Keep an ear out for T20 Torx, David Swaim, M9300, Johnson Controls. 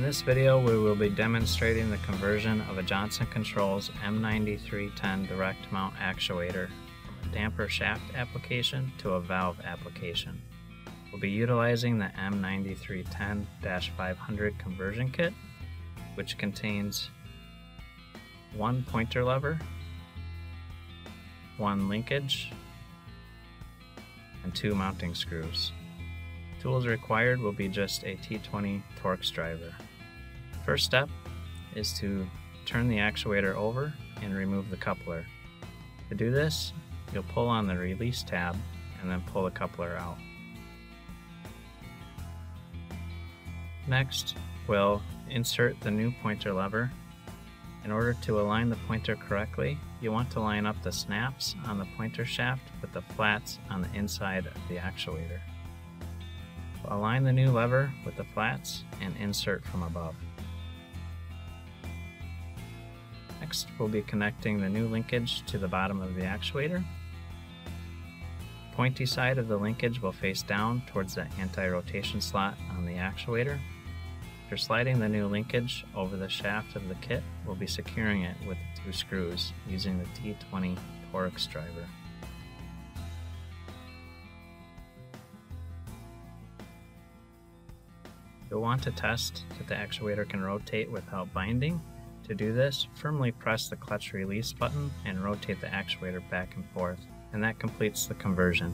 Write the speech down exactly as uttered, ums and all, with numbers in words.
In this video, we will be demonstrating the conversion of a Johnson Controls M ninety-three ten direct mount actuator from a damper shaft application to a valve application. We'll be utilizing the M ninety-three ten dash five hundred conversion kit, which contains one pointer lever, one linkage, and two mounting screws. Tools required will be just a T twenty Torx driver. First step is to turn the actuator over and remove the coupler. To do this, you'll pull on the release tab and then pull the coupler out. Next, we'll insert the new pointer lever. In order to align the pointer correctly, you want to line up the snaps on the pointer shaft with the flats on the inside of the actuator. Align the new lever with the flats and insert from above. Next, we'll be connecting the new linkage to the bottom of the actuator. The pointy side of the linkage will face down towards the anti-rotation slot on the actuator. After sliding the new linkage over the shaft of the kit, we'll be securing it with the two screws using the T twenty Torx driver. You'll want to test that the actuator can rotate without binding. To do this, firmly press the clutch release button and rotate the actuator back and forth, and that completes the conversion.